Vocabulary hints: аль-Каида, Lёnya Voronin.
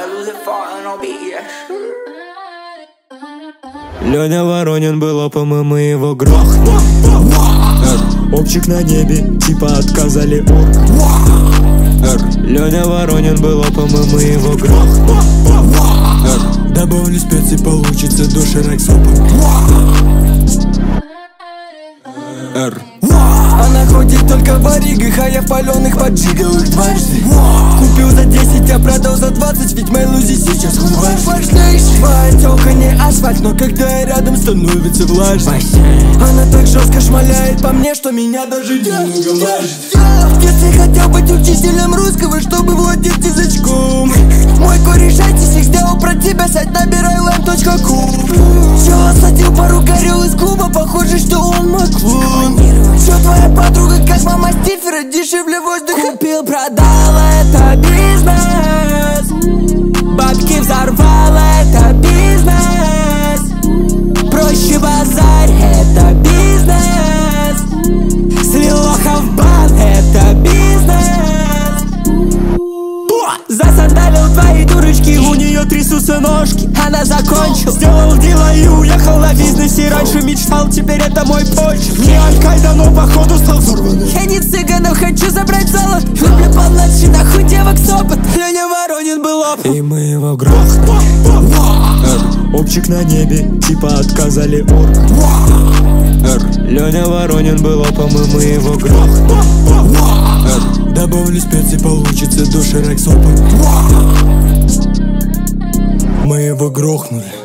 I lose it for and I'll be yeah. Лёня Воронин был опом, и мы его грохнули. Обчик на небе, типа отказали. Лёня Воронин был опом, и мы его грохнули. Добавлю специи, получится души райсопа. Она ходит только в оригах, а я в паленых поджигал их дважды. Купил за 10, а продал за 20, ведь мои лузи сейчас важнейший. Потёка не асфальт, но когда я рядом, становится влажно. Она так жестко шмаляет по мне, что меня даже не углажит. В детстве хотел быть учителем русского, чтобы владеть язычком. Мой кореш айтишник сделал про тебя сайт, набирай lime.com. Чё осадил пару горел из клуба, похоже, что он мой клон. Чё твоя подруга как мама стифера, дешевле воздуха. Купил, продал, это бизнес. Бабки взорвал, это бизнес. Проще базарь, это бизнес. С лилохов бан, это бизнес. Засандалил твои дурочки, у нее трясутся ножки. Она закончил, сделал дела и уехал на бизнесе. Раньше мечтал, теперь это мой почерк. Не аль-Каида, но походу стал взорванным. Я не цыганов, хочу забрать золото. Выплепал на щитах у девок сопот. Лёня Воронин был опом, и мы его грохнули. Обчик на небе, типа отказали. Лёня Воронин был опом, и мы его грохнули. Добавлю специи, получится души райсопа. Мы его грохнули.